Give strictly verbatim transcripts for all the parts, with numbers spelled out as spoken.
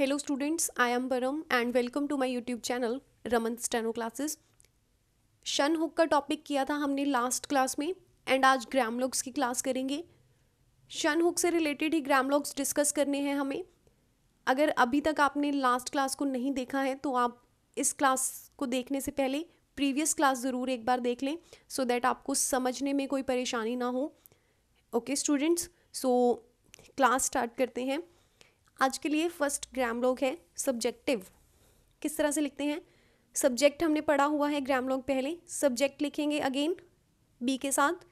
Hello students, I am Param and welcome to my YouTube channel Raman Steno Classes। Shun hook का topic किया था हमने last class में and आज ग्रामलॉग्स की क्लास करेंगे। शन हुक से रिलेटेड ही ग्रामलॉग्स डिस्कस करने हैं हमें। अगर अभी तक आपने लास्ट क्लास को नहीं देखा है तो आप इस क्लास को देखने से पहले प्रीवियस क्लास ज़रूर एक बार देख लें सो दैट आपको समझने में कोई परेशानी ना हो। Okay students, so class start करते हैं। आज के लिए फर्स्ट ग्रामलॉग है सब्जेक्टिव। किस तरह से लिखते हैं? सब्जेक्ट हमने पढ़ा हुआ है ग्रामलॉग पहले। सब्जेक्ट लिखेंगे अगेन बी के साथ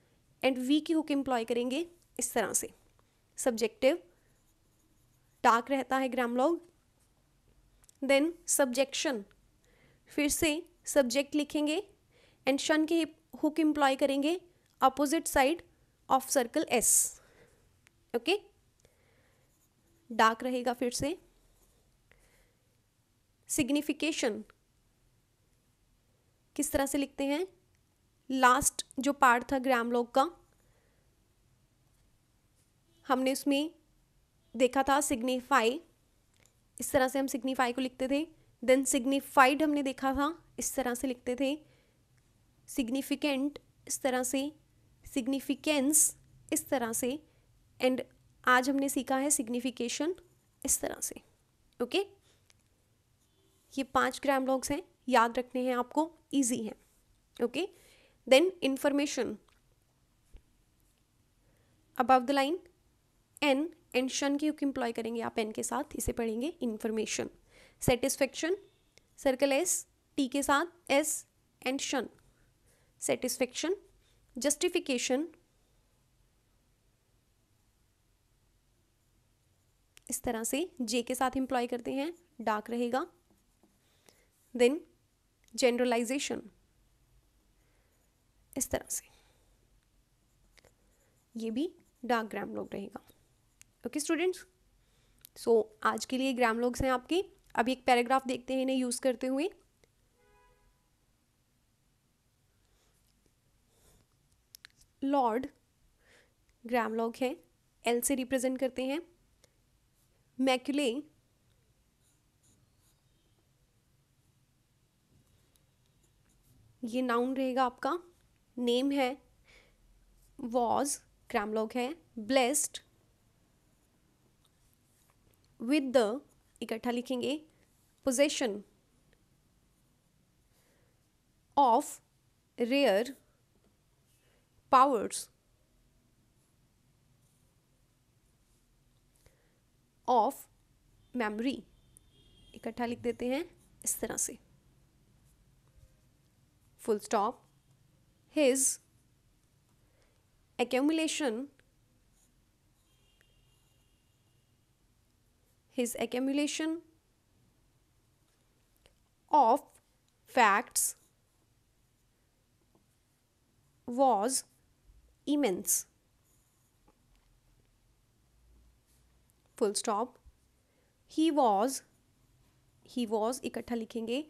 एंड वी की हुक एम्प्लॉय करेंगे इस तरह से। सब्जेक्टिव डार्क रहता है ग्रामलॉग। देन सब्जेक्शन, फिर से सब्जेक्ट लिखेंगे एंड शन की हुक एम्प्लॉय करेंगे opposite side of circle S. Okay, dark रहेगा फिर से। सिग्निफिकेशन किस तरह से लिखते हैं? लास्ट जो पार्ट था ग्रामलॉग का हमने उसमें देखा था सिग्निफाई, इस तरह से हम सिग्निफाई को लिखते थे। देन सिग्निफाइड हमने देखा था, इस तरह से लिखते थे। सिग्निफिकेंट इस तरह से, सिग्निफिकेंस इस तरह से एंड आज हमने सीखा है सिग्निफिकेशन इस तरह से। ओके, ये पांच ग्रामलॉग्स हैं, याद रखने हैं आपको, इजी हैं। Okay, then information above the line N and shun की हुक एम्प्लॉय करेंगे आप एन के साथ, इसे पढ़ेंगे information. Satisfaction circle S, T के साथ S and shun, satisfaction. Justification इस तरह से जे के साथ एम्प्लॉय करते हैं, डार्क रहेगा। देन जनरलाइजेशन इस तरह से, ये भी डार्क ग्रामलॉग रहेगा। ओके स्टूडेंट्स, सो आज के लिए ग्रामलॉग्स हैं आपके। अभी एक पैराग्राफ देखते हैं इन्हें यूज करते हुए। लॉर्ड ग्रामलॉग है, एल से रिप्रेजेंट करते हैं। मैक्यूले ये नाउन रहेगा आपका। नेम है, वॉज ग्रामलॉग है। ब्लेस्ड विद द इकट्ठा लिखेंगे। Possession of rare powers, of memory इकट्ठा लिख देते हैं इस तरह से। Full stop. His accumulation, his accumulation of facts was immense, full stop. He was, he was इकट्ठा लिखेंगे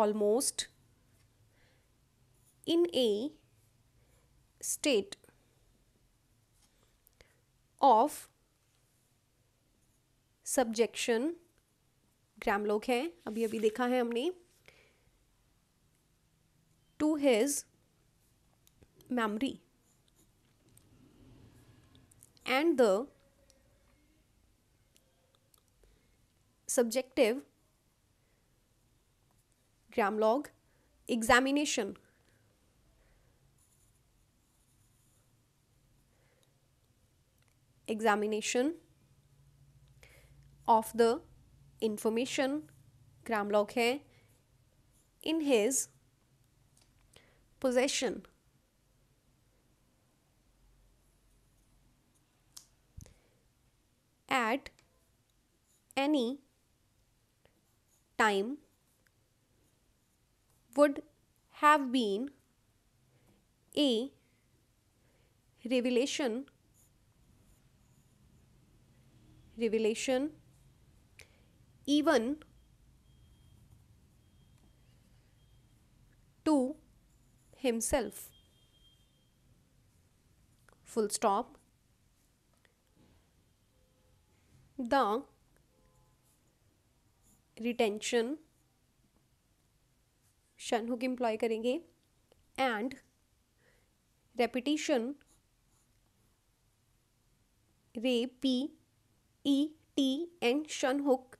almost in a state of subjection. Grammalogue है, अभी अभी देखा है हमने। To his memory and the subjective grammalogue examination examination of the information Gramlog hai in his possession. At any time would have been a revelation even to himself, full stop. The retention shun hook employ करेंगे, and repetition re P E T and shun hook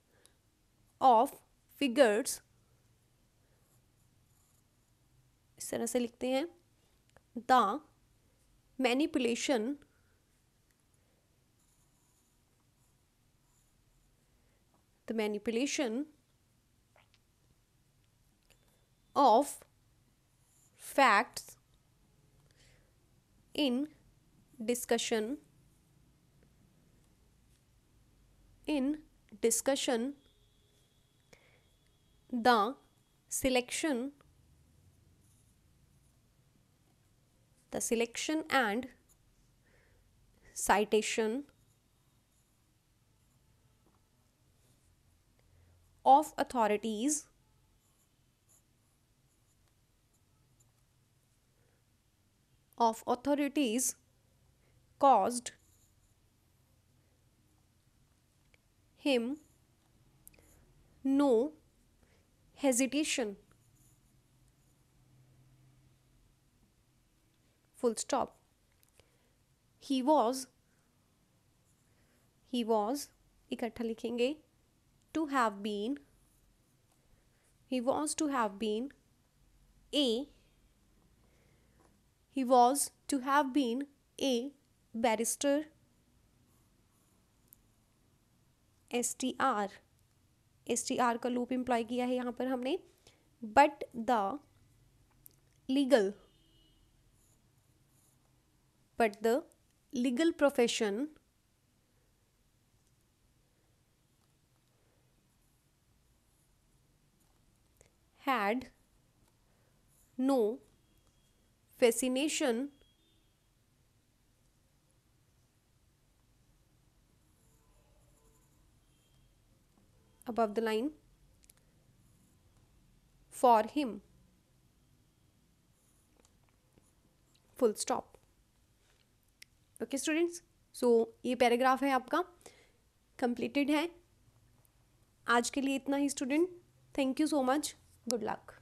of figures, इस तरह से लिखते हैं, the manipulation the manipulation of facts in discussion in discussion the selection the selection and citation of authorities of authorities caused him no hesitation full stop he was he was इकट्ठा लिखेंगे to have been he was to have been a he was to have been a barrister str str का loop employ किया है यहाँ पर हमने, but the legal but the legal profession had no fascination above the line for him full stop. Okay students, so ये paragraph है आपका completed है. आज के लिए इतना ही student, thank you so much, good luck.